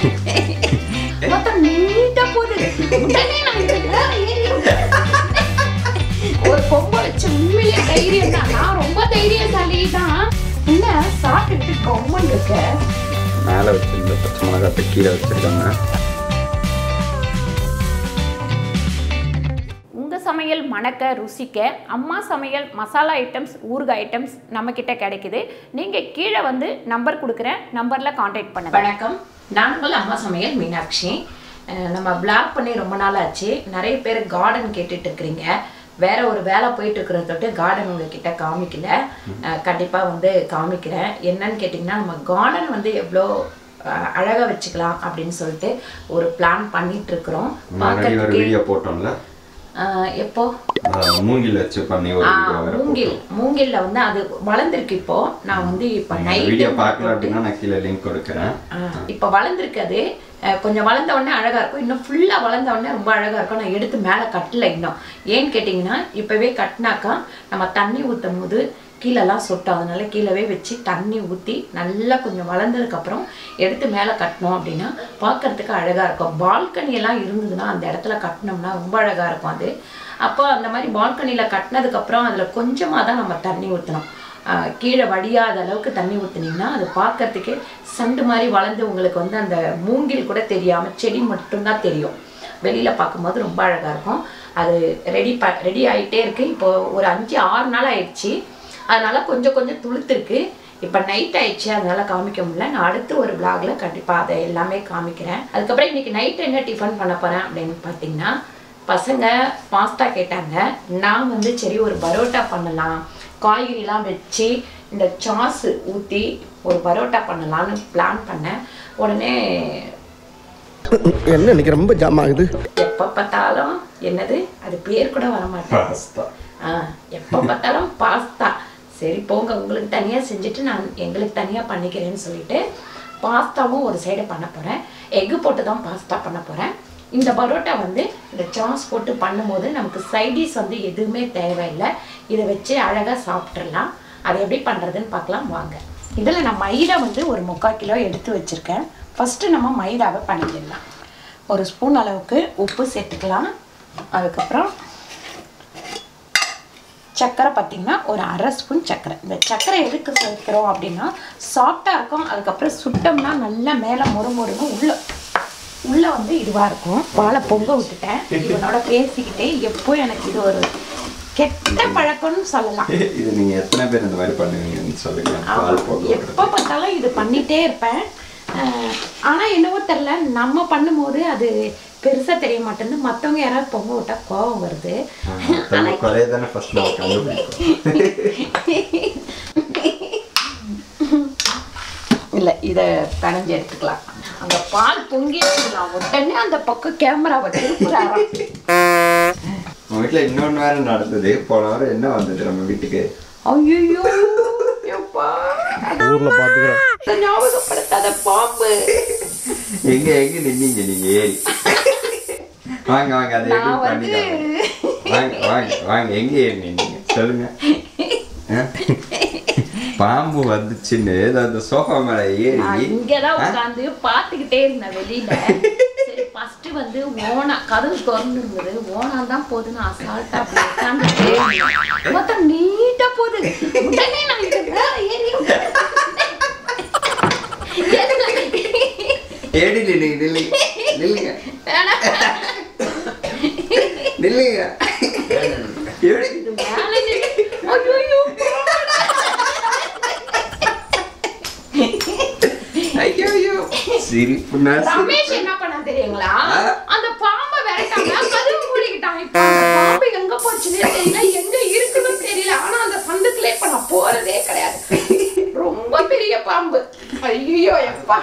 உங்க சமையல் மணக்க ருசிக்க அம்மா சமையல் மசாலா ஐட்டம்ஸ் ஊறுகாய் ஐட்டம்ஸ் நம்ம கிட்ட கிடைக்குது. நீங்க கீழே வந்து நம்பர் கொடுக்கிறேன், நம்பர்ல கான்டாக்ட் பண்ணுங்க. வணக்கம், நான் உங்கள் அம்மா சமையல் மீனாட்சி. நம்ம பிளாக் பண்ணி ரொம்ப நாள் ஆச்சு. நிறைய பேர் கார்டன் கேட்டுட்டு இருக்கிறீங்க. வேற ஒரு வேலை போயிட்டு இருக்கிற தொட்டு கார்டன் உங்ககிட்ட காமிக்கல. கண்டிப்பா வந்து காமிக்கிறேன். என்னன்னு கேட்டிங்கன்னா, நம்ம கார்டன் வந்து எவ்வளோ அழகா வச்சுக்கலாம் அப்படின்னு சொல்லிட்டு ஒரு பிளான் பண்ணிட்டு இருக்கிறோம். வீடியோ போட்டோம்ல, எப்போ மூங்கில் வந்து அது வளர்ந்துருக்கு. இப்போ நான் வந்து இப்போ இப்போ வளர்ந்துருக்கு. அது கொஞ்சம் வளர்ந்த உடனே அழகாக இருக்கும். இன்னும் ஃபுல்லாக வளர்ந்த உடனே ரொம்ப அழகாக இருக்கும். நான் எடுத்து மேலே கட்டலை இன்னும். ஏன்னு கேட்டிங்கன்னா, இப்போவே கட்டினாக்கா நம்ம தண்ணி ஊற்றும் போது கீழெல்லாம் சொட்டோம். அதனால கீழவே வச்சு தண்ணி ஊற்றி நல்லா கொஞ்சம் வளர்ந்ததுக்கப்புறம் எடுத்து மேலே கட்டினோம் அப்படின்னா பார்க்குறதுக்கு அழகாக இருக்கும். பால்கனியெல்லாம் இருந்ததுன்னா அந்த இடத்துல கட்டினோம்னா ரொம்ப அழகாக இருக்கும். அது அப்போ அந்த மாதிரி பால்கனியில் கட்டினதுக்கப்புறம் அதில் கொஞ்சமாக தான் நம்ம தண்ணி ஊற்றணும். கீழே வடியாத அளவுக்கு தண்ணி ஊற்றினீங்கன்னா அது பார்க்கறதுக்கே சண்டு மாதிரி வளர்ந்து உங்களுக்கு வந்து அந்த மூங்கில் கூட தெரியாமல் செடி மட்டும்தான் தெரியும். வெளியில் பார்க்கும்போது ரொம்ப அழகாக இருக்கும். அது ரெடி ஆகிட்டே இருக்குது. இப்போது ஒரு 5-6 நாள் ஆயிடுச்சு. அதனால் கொஞ்சம் கொஞ்சம் துளுத்துருக்கு. இப்போ நைட் ஆயிடுச்சு, அதனால் காமிக்க முடியல. நான் அடுத்து ஒரு விளாகில் கண்டிப்பாக அதை எல்லாமே காமிக்கிறேன். அதுக்கப்புறம் இன்றைக்கி நைட் என்ன டிஃபன் பண்ண போகிறேன் அப்படின்னு பார்த்திங்கன்னா, பசங்க பாஸ்தா கேட்டாங்க. நான் வந்து சரி ஒரு பரோட்டா பண்ணலாம், காய்கறிலாம் வச்சு இந்த சாஸ் ஊற்றி ஒரு பரோட்டா பண்ணலான்னு பிளான் பண்ணேன். உடனே என்ன இன்னைக்கு ரொம்ப ஜாம் ஆகுது. எப்போ பார்த்தாலும் என்னது அது பேர் கூட வரமாட்டேன். எப்போ பார்த்தாலும் பாஸ்தா. சரி போங்க, உங்களுக்கு தனியாக செஞ்சுட்டு நான் எங்களுக்கு தனியாக பண்ணிக்கிறேன்னு சொல்லிட்டு பாஸ்தாவும் ஒரு சைடு பண்ண போகிறேன். எக்கு போட்டு தான் பாஸ்தா பண்ண போகிறேன். இந்த பரோட்டா வந்து இந்த சாஸ் போட்டு பண்ணும்போது நமக்கு சைடிஸ் வந்து எதுவுமே தேவையில்லை. இதை வச்சு அழகாக சாப்பிட்றலாம். அதை எப்படி பண்ணுறதுன்னு பார்க்கலாம் வாங்க. இதில் நான் மைதா வந்து ஒரு 3/4 கிலோ எடுத்து வச்சுருக்கேன். ஃபஸ்ட்டு நம்ம மைதாவை பண்ணிடலாம். ஒரு ஸ்பூன் அளவுக்கு உப்பு சேர்த்துக்கலாம். அதுக்கப்புறம் சர்க்கரை பார்த்திங்கன்னா ஒரு அரை ஸ்பூன் சர்க்கரை. இந்த சர்க்கரை எதுக்கு சேர்க்கிறோம் அப்படின்னா சாஃப்டாக இருக்கும். அதுக்கப்புறம் சுட்டோம்னா நல்லா மேலே முறுமுறுன்னு உள்ளே வந்து இதுவாக இருக்கும். வாழை பொங்க விட்டுட்டேன் இவனோட பேசிக்கிட்டே. எப்போ எனக்கு இது ஒரு கெட்ட பழக்கம்னு சொல்லலாம். எப்போ பார்த்தாலும் இது பண்ணிகிட்டே இருப்பேன். ஆனால் என்னவோ தெரில, நம்ம பண்ணும்போது அது பெருசாக தெரிய மாட்டேன்னு மற்றவங்க யாராவது பொங்க விட்டால் கோவம் வருது. இல்லை, இதை பிணைஞ்சு எடுத்துக்கலாம். அந்த பால் பொங்கி நான் உடனே அந்த பக்கம் கேமராவை உங்கள் வீட்டில் இன்னொன்று வேறு நடந்தது. போன வாரம் என்ன வந்தது நம்ம வீட்டுக்கு? ஐயோ ஊரில் பார்த்துக்கிறேன். ஞாபகப்படுத்தாத பாம்பு. எங்கே எங்கே நின்னீங்க நீங்கள்? ஏறி வாங்க வாங்க, அதை வாங்க வாங்க வாங்க. எங்கே ஏறி நின்னீங்க சொல்லுங்க. பாம்பு வந்துச்சுன்னு அந்த சோஃபா மேலே ஏறி இங்கெல்லாம் உட்காந்து பார்த்துக்கிட்டே இருந்தேன் வெளியில. சரி ஃபஸ்ட்டு வந்து ஓனா கதவு திறந்து இருந்தது. ஓனா தான் போகுதுன்னு அசால்ட்டாக அப்படி உட்காந்து மொத்தம் நீட்டாக போகுது. உடனே நான் ஏறி ஏடி நில்லுங்க நில்லுங்க நில்லுங்க. ரமேஷ் என்ன பண்ண தெரியுங்களா? அந்த பாம்பை விரட்டாம கதவு மூடிக்கிட்டான். பாம்பு எங்க போச்சுன்னு தெரியல, எங்க இருக்குன்னு தெரியல. ஆனா அந்த சந்துக்குள்ள இப்ப நான் போறதே கிடையாது. ரொம்ப பெரிய பாம்பு. ஐயோ எப்பா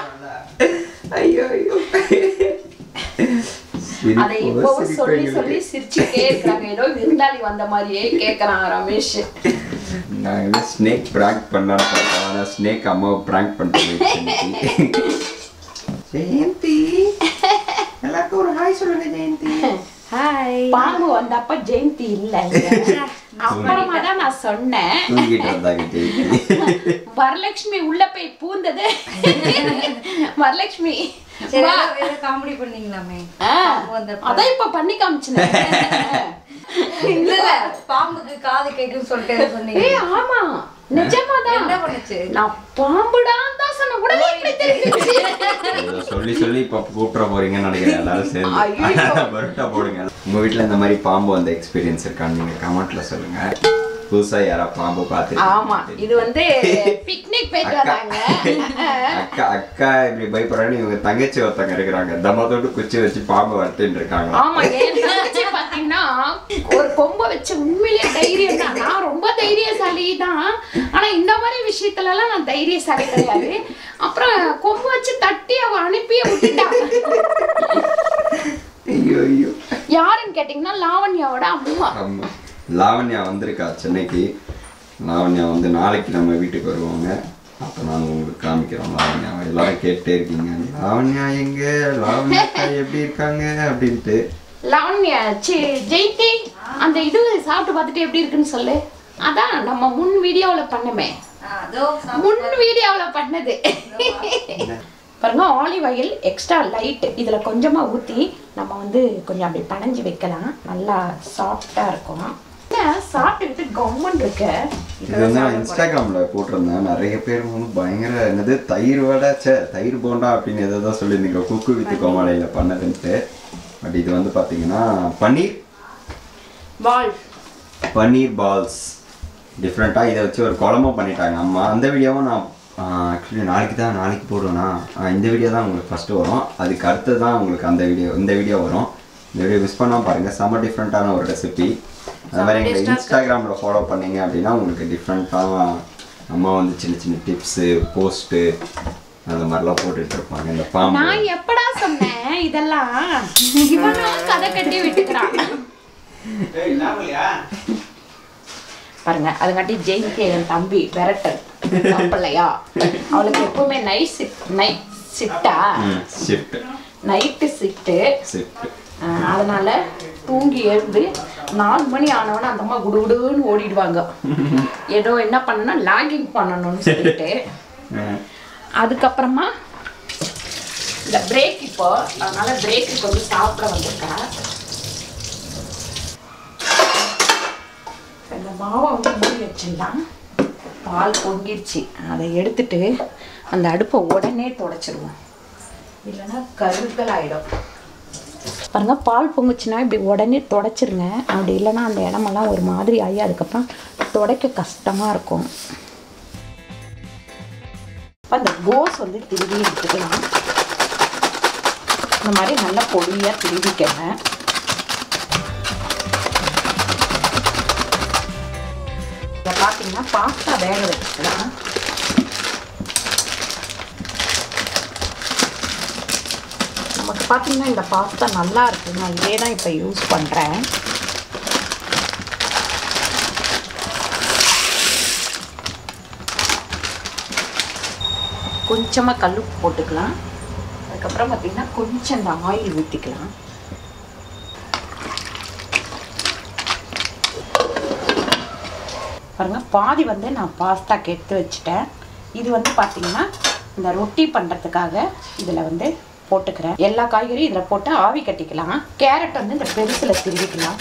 அதை இப்பவும் சொல்லி சொல்லி சிரிச்சுட்டே இருக்காங்க. ஏதோ விருந்தாளி வந்த மாதிரியே கேட்கறான் ரமேஷ். நான் ஸ்னேக் பிராங்க் பண்ணலாம் பார்த்தா, நான் ஸ்னேக் அம்மாவை பிராங்க் பண்ணுறேன். ஜெயந்தி எல்லாருக்கும் ஒரு ஹாய் சொல்லுங்க. ஜெயந்தி ஹாய். பாம்பு வந்தப்ப ஜெயந்தி இல்லை, அப்புறமா தான் நான் சொன்னேன். வரலட்சுமி உள்ள போய் பூந்தது Varalakshmi. Pusa yara pambo paathu. Ama, idu vande picnic peyiranga. Akka ipdi bye parani ivanga thangachi ottanga irukkranga. Damadodu kuchi vechi pambo varthin irukanga. Ama, en thangachi paathina or komba vechi unmile dhairiyam da. Na romba dhairiyasali da. Ana indha mari vishayathila la na dhairiyasali kedaiyadu. Apra komba vechi tatti ava anupiya vittuta. Ayyo ayyo. Yarun kettingna Lavanyavoda amma. Lavanya vandrika Chennai. Lavanya vandu naaliki nama veetukku varuvaanga. Appo naan ungalukku kaamikkiren Lavanya. Ellarum kette irkinga. Lavanya enga? Lavanya eppadi irukanga appdinte. Lavanya Jaythi and idu saaptu paathittu eppadi irukunu sollu. Adha nama mun video la pannume. Adho mun video la pannadhu. பாருங்க olive oil extra light இதல கொஞ்சமா ஊத்தி நம்ம வந்து கொஞ்சம் அப்படியே பனஞ்சி வைக்கலாம் நல்லா சாஃப்ட்டா இருக்கும். சாப்பிட்டு கம்மன் இருக்கு. இது நான் இன்ஸ்டாகிராம்ல போட்டுறேன். நிறைய பேர் வந்து பயங்கர என்னது தயிர் வடை தயிர் போண்டா அப்படி ஏதோ சொல்லிருந்தீங்க. குக்கு வித் கோமாளில பண்ணதுன்னு. பட் இது வந்து பாத்தீங்கன்னா பன்னீர் பால்ஸ். பன்னீர் பால்ஸ் டிஃபரண்டா இத வச்சு ஒரு குழம்பு பண்ணிட்டாங்க அம்மா. அந்த வீடியோவை நான் actually நாளைக்கு போடுறேனா இந்த வீடியோ தான் உங்களுக்கு ஃபர்ஸ்ட் வரும். அதுக்கு அடுத்து தான் உங்களுக்கு அந்த வீடியோ இந்த வீடியோ வரும். இந்த வீடியோ மிஸ் பண்ணாம பாருங்க. சம டிஃபரண்டான ஒரு ரெசிபி. அதே மாதிரி எங்க இன்ஸ்டாகிராம்ல ஃபாலோ பண்ணீங்க அப்படினா உங்களுக்கு டிஃபரண்டா அம்மா வந்து சின்ன சின்ன டிப்ஸ் போஸ்ட் அந்த மாதிரிலாம் போட்டுட்டு இருப்பாங்க. இந்த பாம்பு நான் எப்படா சொன்னேன் இதெல்லாம் இவனா கதை கட்டி விட்டுக்கறான். ஏய் நாமலையா பாருங்க. அதுங்கட்டி ஜெயிக்கே என் தம்பி பெரட்டல் அப்பளையா அவளுக்கு எப்பவுமே நைட் சிட்டா சிட் நைட் சிட் அதனால தூங்கி எழுந்து 4 மணி ஆனவன அந்த அம்மா குடுகுடுன்னு ஓடிடுவாங்க. ஏதோ என்ன பண்ணனா லாகிங் பண்ணனும்னு சொல்லிட்டு அதுக்கு அப்புறமா இந்த பிரேக் இப்போ அதனால பிரேக் கொஞ்சம் சாப்பிட வந்திருக்கா. அந்த மாவை வந்து மூடி வச்சிடலாம். பால் பொங்கிடுச்சு. அதை எடுத்துட்டு அந்த அடுப்பை உடனே தொடச்சிடுவோம். இல்லைன்னா கருக்கள் ஆகிடும். பாருங்க பால் பொங்குச்சுன்னா இப்படி உடனே தொடச்சிருங்க. அப்படி இல்லைன்னா அந்த இடமெல்லாம் ஒரு மாதிரி ஆகி அதுக்கப்புறம் துடைக்க கஷ்டமாக இருக்கும். அந்த கோஸ் வந்து திருவி எடுத்துக்கலாம். இந்த மாதிரி நல்லா பொடியாக திருவிக்கங்க. பாத்தீங்கன்னா பாஸ்தா வேக வச்சுக்கலாம். நமக்கு பார்த்தீங்கன்னா இந்த பாஸ்தா நல்லா இருக்கு. நான் இதே தான் இப்போ யூஸ் பண்ணுறேன். கொஞ்சமாக கல்லுப்பு போட்டுக்கலாம். அதுக்கப்புறம் பார்த்தீங்கன்னா கொஞ்சம் இந்த ஆயில் ஊற்றிக்கலாம். பாருங்க பாதி வந்து நான் பாஸ்தாக்கு எடுத்து வச்சுட்டேன். இது வந்து பார்த்தீங்கன்னா இந்த ரொட்டி பண்ணுறதுக்காக இதில் வந்து போட்டுக்கிறேன். எல்லா காய்கறியும் இதில் போட்டு ஆவி கட்டிக்கலாம். கேரட் வந்து இந்த பெருசில் திருவிக்கலாம்.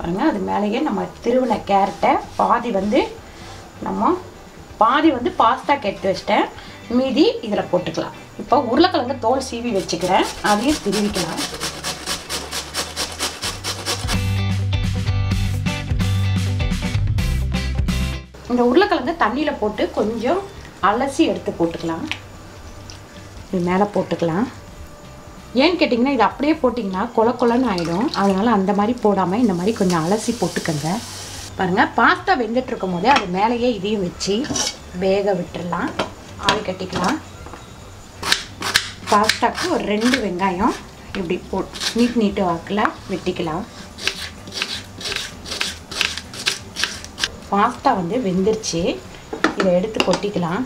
பாருங்கள் அது மேலேயே நம்ம திருவின கேரட்டை பாதி வந்து பாஸ்தாக்கு எடுத்து வச்சுட்டேன். மீதி இதில் போட்டுக்கலாம். இப்போ உருளைக்கிழங்கு தோல் சீவி வச்சுக்கிறேன். அதையும் திருவிக்கலாம். இந்த உருளைக்கிழங்கு தண்ணியில் போட்டு கொஞ்சம் அலசி எடுத்து போட்டுக்கலாம். இது மேலே போட்டுக்கலாம். ஏன்னு கேட்டிங்கன்னா இது அப்படியே போட்டிங்கன்னா கொல கொலன்னு ஆகிடும். அதனால் அந்த மாதிரி போடாமல் இந்த மாதிரி கொஞ்சம் அலசி போட்டுக்கோங்க. பாருங்கள் பாஸ்தா வெந்துட்டு இருக்கும் போதே அது மேலேயே இதையும் வச்சு வேக விட்டுடலாம். ஆவி கட்டிக்கலாம். பாஸ்தாவுக்கு ஒரு 2 வெங்காயம் இப்படி போட்டு நீட்டு வாக்கில் வெட்டிக்கலாம். பாஸ்தா வந்து வெந்துருச்சு. இதை எடுத்து கொட்டிக்கலாம்.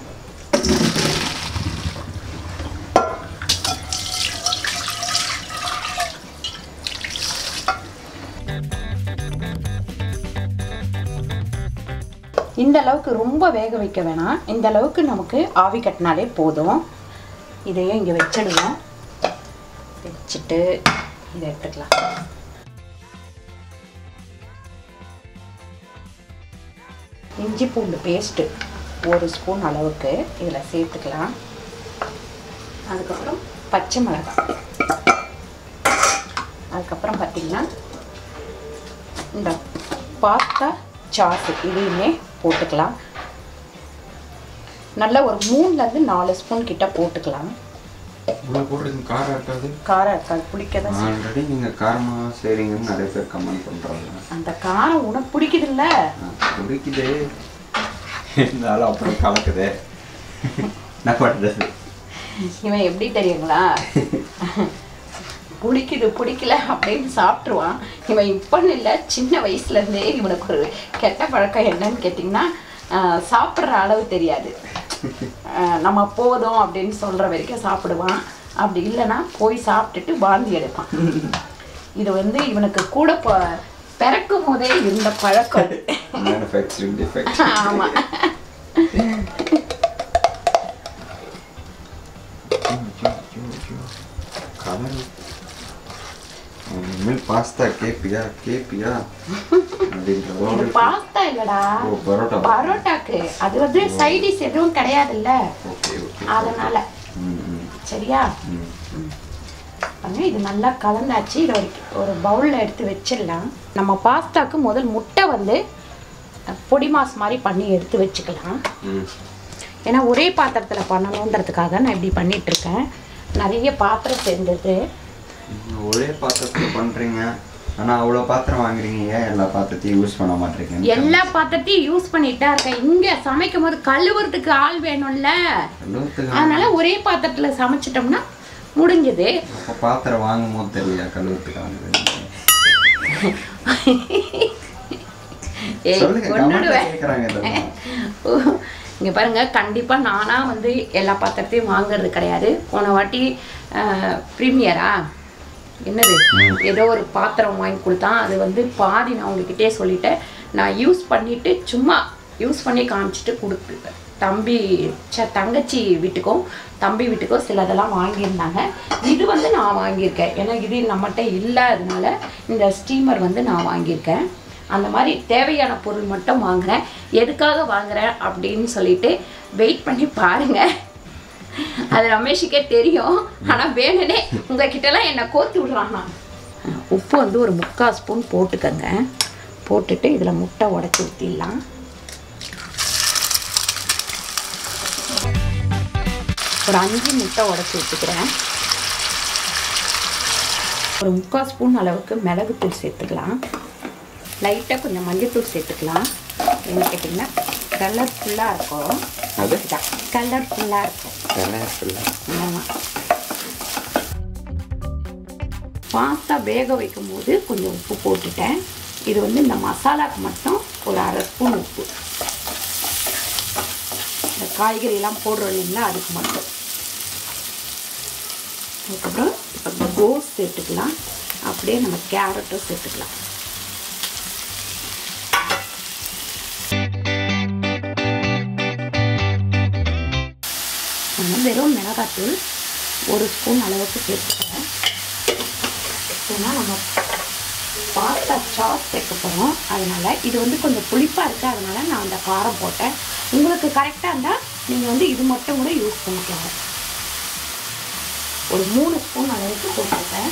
இந்த அளவுக்கு ரொம்ப வேக வைக்க வேணாம். இந்த அளவுக்கு நமக்கு ஆவி கட்டினாலே போதும். இதையும் இங்கே வச்சிடுவோம். வச்சுட்டு இதை எடுத்துக்கலாம். இஞ்சி பூண்டு பேஸ்ட்டு 1 ஸ்பூன் அளவுக்கு இதில் சேர்த்துக்கலாம். அதுக்கப்புறம் பச்சை மிளகாய், அதுக்கப்புறம் பார்த்திங்கன்னா இந்த பாஸ்தா சாஸு இதையுமே போட்டுக்கலாம். நல்ல ஒரு 3-4 ஸ்பூன் கிட்ட போட்டுக்கலாம். காரம் இருக்காது, புளிக்க தான் ஆல்ரெடி நீங்கள் காரமாக செய்கிறீங்கன்னு நிறைய பேர் கமெண்ட் பண்ணுறாங்க. அந்த காரம் உனக்கு பிடிக்குதுல்ல? பிடிக்குது, இருந்தாலும் அப்புறம் கலக்குது. நான் பண்ணுறது இவன் எப்படி தெரியுங்களா, பிடிக்குது பிடிக்கல அப்படின்னு சாப்பிட்ருவான். இவன் இப்போன்னு இல்லை, சின்ன வயசுலேருந்தே இவனுக்கு ஒரு கெட்ட பழக்கம். என்னன்னு கேட்டிங்கன்னா, சாப்பிட்ற அளவு தெரியாது. நம்ம போதும் அப்படின்னு சொல்கிற வரைக்கும் சாப்பிடுவான். அப்படி இல்லைன்னா போய் சாப்பிட்டுட்டு வாந்தி எடுப்பான். இது இவனுக்கு கூட பிறக்கும் போதே இருந்த பழக்கம். ஆமாம், பாஸ்தா கேப்பியா கேப்பியா அப்படின்றது. பாஸ்தா இல்லடா, பரோட்டா. பரோட்டாக்கு அது சைட் டிஷ் எதுவும் கிடையாதுல்ல, அதனால சரியா. இது நல்லா கலந்தாச்சு. இதை ஒரு பவுலில் எடுத்து வச்சிடலாம். நம்ம பாஸ்தாக்கு முதல் முட்டை பொடி மாஸ் மாதிரி பண்ணி எடுத்து வச்சுக்கலாம். ஏன்னா ஒரே பாத்திரத்தில் பண்ணணுன்றதுக்காக நான் இப்படி பண்ணிட்டு இருக்கேன். நிறைய பாத்திரம் சேர்ந்தது. ஒரே பாத்திரத்தில் பண்றீங்க, ஆனா அவ்வளோ பாத்திரம் வாங்குறீங்க. ஏன் எல்லா பாத்திரத்தையும் யூஸ் பண்ண மாட்டேங்க? எல்லா பாத்திரத்தையும் யூஸ் பண்ணிட்டா இருக்கேன். இங்க சமைக்கும் போது கழுவுறதுக்கு ஆள் வேணும்ல, அதனால ஒரே பாத்திரத்துல சமைச்சிட்டோம்னா முடிஞ்சது. அப்ப பாத்திரம் வாங்கும் போது தெரியல கழுவுறதுக்கு ஆள் வேணும். இங்கே பாருங்கள், கண்டிப்பாக நானாக எல்லா பாத்திரத்தையும் வாங்கிறது கிடையாது. போன வாட்டி ப்ரீமியரா என்னது ஏதோ ஒரு பாத்திரம் வாங்கி கொடுத்தான். அது பாதி நான் உங்ககிட்டே சொல்லிட்டேன். நான் யூஸ் பண்ணிவிட்டு சும்மா யூஸ் பண்ணி காமிச்சிட்டு கொடுத்துருக்கேன். தங்கச்சி வீட்டுக்கும் தம்பி வீட்டுக்கும் சிலதெல்லாம் வாங்கியிருந்தாங்க. இது நான் வாங்கியிருக்கேன். ஏன்னா இது நம்மகிட்ட இல்லாததுனால இந்த ஸ்டீமர் நான் வாங்கியிருக்கேன். அந்த மாதிரி தேவையான பொருள் மட்டும் வாங்குகிறேன். எதுக்காக வாங்குகிறேன் அப்படின்னு சொல்லிட்டு வெயிட் பண்ணி பாருங்கள். அது ரமேஷுக்கே தெரியும், ஆனால் வேணுனே உங்ககிட்டலாம் என்னை கோத்து விடுறாங்க. உப்பு 1/4 ஸ்பூன் போட்டுக்கங்க. போட்டுட்டு இதில் முட்டை உடச்சி ஊற்றிடலாம். ஒரு 5 முட்டை உடச்சி ஊற்றிக்கிறேன். ஒரு 1/4 ஸ்பூன் அளவுக்கு மிளகுத்தூள் சேர்த்துக்கலாம். லைட்டாக கொஞ்சம் மஞ்சத்தூள் சேர்த்துக்கலாம். என்ன கேட்டிங்கன்னா கலர்ஃபுல்லாக இருக்கும். அதுதான் கலர்ஃபுல்லாக இருக்கும். ஆமாம், பாஸ்தா வேக வைக்கும் போது கொஞ்சம் உப்பு போட்டுட்டேன். இது இந்த மசாலாவுக்கு மட்டும் ஒரு 1/2 ஸ்பூன் உப்பு. இந்த காய்கறியெல்லாம் போடுறோம் இல்லைங்களா, அதுக்கு மட்டும். அதுக்கப்புறம் இப்போ கோஸ் சேர்த்துக்கலாம். அப்படியே நம்ம கேரட்டும் சேர்த்துக்கலாம். வெறும் மிளகாத்தூள் 1 ஸ்பூன் அளவுக்கு சேர்த்துக்கிறேன். ஏன்னா நம்ம பாஸ்தா சாஸ் சேர்க்க போகிறோம், அதனால் இது கொஞ்சம் புளிப்பாக இருக்குது. அதனால் நான் அந்த காரம் போட்டேன். உங்களுக்கு கரெக்டாக இருந்தால் நீங்கள் இது மட்டும் கூட யூஸ் பண்ணிக்கோங்க. ஒரு 3 ஸ்பூன் அளவுக்கு போட்டுருக்கேன்.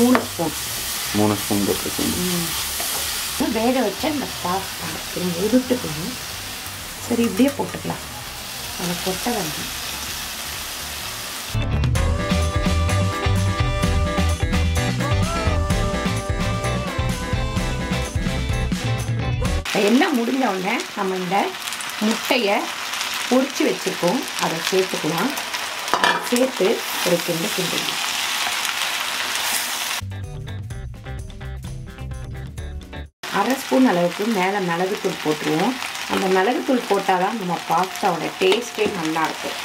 3 ஸ்பூன் போட்டுருக்கேன். வேக வச்ச இந்த பாஸ்தா உதுட்டுக்கணும். சரி, இப்படியே போட்டுக்கலாம். அதை கொட்ட வேண்டாம். எல்லாம் முடிஞ்ச உடனே நம்ம இந்த முட்டையை பொரிச்சு வச்சுருக்கோம், அதை சேர்த்துக்கலாம். அதை சேர்த்து ஒரு கிண்டு கிண்டுங்க. அரை ஸ்பூன் அளவுக்கு மேலே மிளகுத்தூள் போட்டுருவோம். அந்த மிளகுத்தூள் போட்டால் தான் நம்ம பாஸ்தாவோட டேஸ்ட்டே நல்லாயிருக்கும்.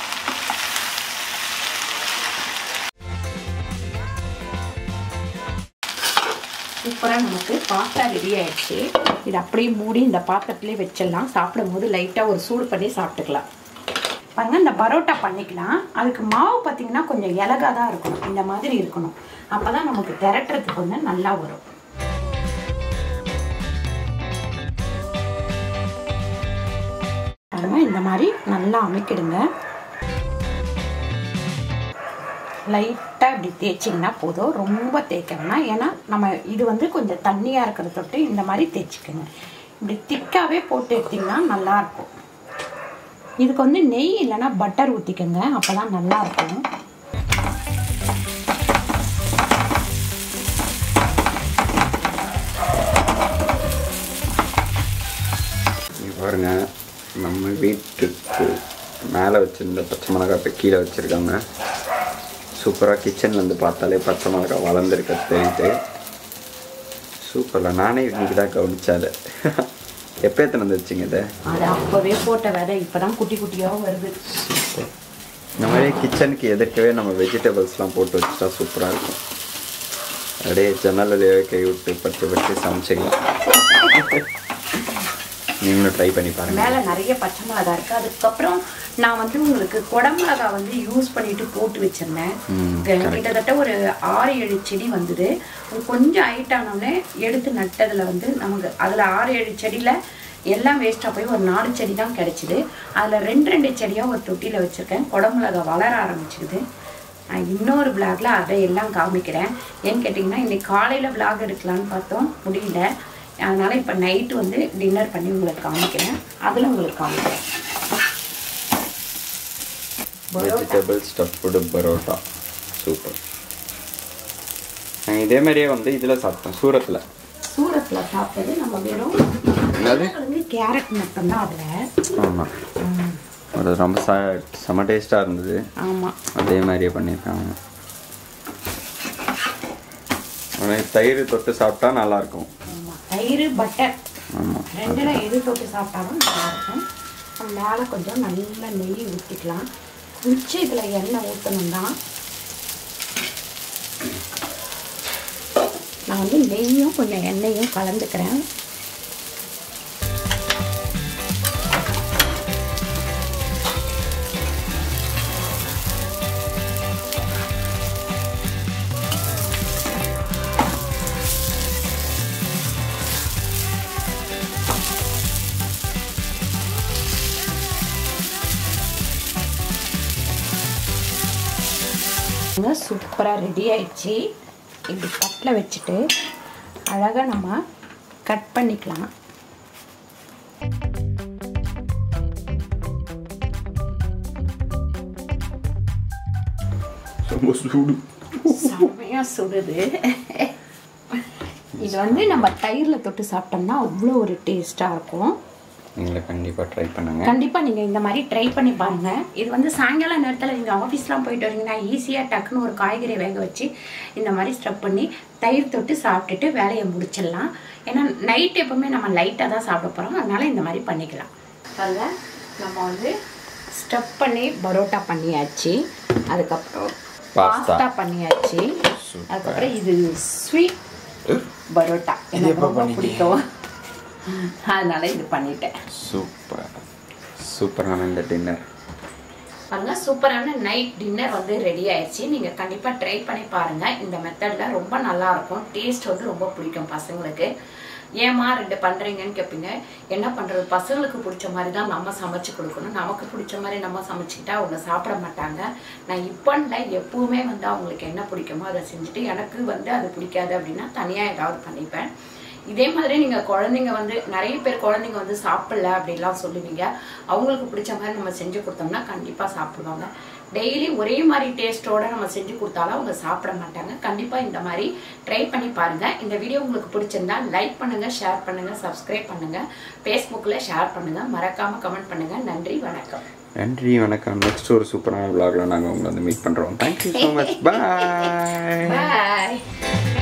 சூப்பராக நமக்கு பாஸ்தா ரெடி ஆயிடுச்சு. இது அப்படியே மூடி இந்த பாத்திரத்திலே வச்சிடலாம். சாப்பிடும்போது லைட்டாக ஒரு சூடு பண்ணி சாப்பிட்டுக்கலாம். பாருங்கள், இந்த பரோட்டா பண்ணிக்கலாம். அதுக்கு மாவு பார்த்திங்கன்னா கொஞ்சம் இலகாக தான் இருக்கணும், இந்த மாதிரி இருக்கணும். அப்போ தான் நமக்கு திரட்டுறதுக்கு வந்து நல்லா வரும். பாருங்கள், இந்த மாதிரி நல்லா அமைக்கிடுங்க. லைட்டாக இப்படி தேய்ச்சிங்கன்னா போதும், ரொம்ப தேய்க்கணும்னா. ஏன்னா நம்ம இது வந்து கொஞ்சம் தண்ணியாக இருக்கிற தொட்டு இந்த மாதிரி தேய்ச்சிக்கோங்க. இப்படி திக்காகவே போட்டு எடுத்திங்கன்னா நல்லாயிருக்கும். இதுக்கு வந்து நெய் இல்லைன்னா பட்டர் ஊற்றிக்கோங்க, அப்போ தான் நல்லாயிருக்கும். பாருங்க, நம்ம வீட்டுக்கு மேலே வச்சுருந்த பச்சை மிளகாய் இப்போ கீழே வச்சுருக்காங்க. சூப்பராக கிச்சனில் வந்து பார்த்தாலே பச்சை மிளகாய் வளர்ந்துருக்கிறதுன்ட்டு சூப்பரில் நானே இன்னைக்கு தான் கவனிச்சாது. எப்போ எத்தனை வந்துருச்சுங்க? இதை அது அப்போவே போட்ட விதை இப்போ தான் குட்டி குட்டியாக வருது. இந்த மாதிரி கிச்சனுக்கு எதுக்கவே நம்ம வெஜிடபிள்ஸ்லாம் போட்டு வச்சுட்டா சூப்பராக இருக்கும். அப்படியே ஜன்னலே கை விட்டு பற்றி பற்றி சமைச்சிக்கலாம். நீங்களும் ட்ரை பண்ணி பாருங்கள். மேலே நிறைய பச்சை மிளகா இருக்குது. அதுக்கப்புறம் நான் வந்து உங்களுக்கு குடமிளகா வந்து யூஸ் பண்ணிட்டு போட்டு வச்சுருந்தேன். கிட்டத்தட்ட ஒரு 6-7 செடி வந்தது. கொஞ்சம் ஹைட்டானோடனே எடுத்து நட்டதில் வந்து நமக்கு அதில் 6-7 செடியில் எல்லாம் வேஸ்ட்டாக போய் ஒரு 4 செடி தான் கிடச்சிது. அதில் 2-2 செடியாக ஒரு தொட்டியில் வச்சுருக்கேன். குடமிளகா வளர ஆரம்பிச்சிருது. நான் இன்னொரு பிளாகில் அதை எல்லாம் காமிக்கிறேன். ஏன்னு கேட்டிங்கன்னா, இன்றைக்கி காலையில் பிளாக் எடுக்கலான்னு பார்த்தோம், முடியல. அதனால் இப்போ நைட்டு வந்து டின்னர் பண்ணி உங்களுக்கு காமிக்கிறேன். அதில் உங்களுக்கு காமிக்கிறேன் வெஜிடபிள் ஸ்டஃப்டு பரோட்டா. சூப்பர். இதே மாதிரியே வந்து இதில் சாப்பிட்டோம் சூரத்தில். சூரத்தில் சாப்பிட்டது நம்ம வெறும் வந்து கேரட் மட்டும்தான் அதில். ஆமாம், அது ரொம்ப செம டேஸ்ட்டாக இருந்தது. ஆமாம், அதே மாதிரியே பண்ணியிருக்காங்க. தயிர் தொட்டு சாப்பிட்டா நல்லாயிருக்கும். தயிர் பட்டர் ரெண்டில் எது தொட்டு சாப்பிட்டாலும் நல்லாயிருக்கும். மேலே கொஞ்சம் நல்ல நெய் ஊற்றிக்கலாம். கொஞ்சம் இதில் எண்ணெய் ஊற்றணும் தான். நான் வந்து நெய்யும் கொஞ்சம் எண்ணெயும் கலந்துக்கிறேன். சூப்பராக ரெடி ஆயிடுச்சு. இப்படி கட்டில் வச்சுட்டு அழகாக நம்ம கட் பண்ணிக்கலாம். செம்மையாக சுடுது. இது வந்து நம்ம தயிரில் தொட்டு சாப்பிட்டோம்னா அவ்வளோ ஒரு டேஸ்ட்டாக இருக்கும். நீங்களே கண்டிப்பாக ட்ரை பண்ணுங்கள். கண்டிப்பாக நீங்கள் இந்த மாதிரி ட்ரை பண்ணி பாருங்கள். இது வந்து சாயங்கால நேரத்தில் நீங்கள் ஆஃபீஸ்லாம் போயிட்டு வரீங்கன்னா ஈஸியாக டக்குன்னு ஒரு காய்கறி வேக வச்சு இந்த மாதிரி ஸ்டஃப் பண்ணி தயிர் தொட்டு சாப்பிட்டுட்டு வேலையை முடிச்சிடலாம். ஏன்னா நைட் எப்போவுமே நம்ம லைட்டாக தான் சாப்பிட போகிறோம், அதனால் இந்த மாதிரி பண்ணிக்கலாம். அதில் நம்ம வந்து ஸ்டஃப் பண்ணி பரோட்டா பண்ணியாச்சு. அதுக்கப்புறம் பாஸ்தா பண்ணியாச்சு. அதுக்கப்புறம் இது ஸ்வீட் பரோட்டா, எனக்கு ரொம்ப பிடிக்கும், அதனால இது பண்ணிட்டேன். சூப்பர் சூப்பரான இந்த டின்னர் பாருங்க. சூப்பரான நைட் டின்னர் வந்து ரெடி ஆயிடுச்சு. நீங்கள் கண்டிப்பாக ட்ரை பண்ணி பாருங்கள். இந்த மெத்தடில் ரொம்ப நல்லாயிருக்கும். டேஸ்ட் வந்து ரொம்ப பிடிக்கும் பசங்களுக்கு. ஏமா ரெண்டு பண்ணுறீங்கன்னு கேட்பீங்க. என்ன பண்ணுறது, பசங்களுக்கு பிடிச்ச மாதிரி தான் நம்ம சமைச்சு கொடுக்கணும். நமக்கு பிடிச்ச மாதிரி நம்ம சமைச்சிக்கிட்டா அவங்க சாப்பிட மாட்டாங்க. நான் இப்போன்ல எப்பவுமே வந்து அவங்களுக்கு என்ன பிடிக்குமோ அதை செஞ்சுட்டு, எனக்கு வந்து அது பிடிக்காது அப்படின்னா தனியாக ஏதாவது பண்ணிப்பேன். இதே மாதிரி நீங்கள் குழந்தைங்க வந்து நிறைய பேர் குழந்தைங்க வந்து சாப்பிடல அப்படின்லாம் சொல்லுவீங்க. அவங்களுக்கு பிடிச்ச மாதிரி நம்ம செஞ்சு கொடுத்தோம்னா கண்டிப்பாக சாப்பிடுவாங்க. டெய்லி ஒரே மாதிரி டேஸ்ட்டோட நம்ம செஞ்சு கொடுத்தாலும் அவங்க சாப்பிட மாட்டாங்க. கண்டிப்பாக இந்த மாதிரி ட்ரை பண்ணி பாருங்கள். இந்த வீடியோ உங்களுக்கு பிடிச்சிருந்தா லைக் பண்ணுங்கள், ஷேர் பண்ணுங்கள், சப்ஸ்கிரைப் பண்ணுங்கள், ஃபேஸ்புக்கில் ஷேர் பண்ணுங்கள், மறக்காமல் கமெண்ட் பண்ணுங்கள். நன்றி, வணக்கம். நன்றி, வணக்கம். நெக்ஸ்ட் ஒரு சூப்பரான விளாகில் நாங்கள் உங்களை வந்து மீட் பண்ணுறோம். Thank you so much. பாய் பாய்.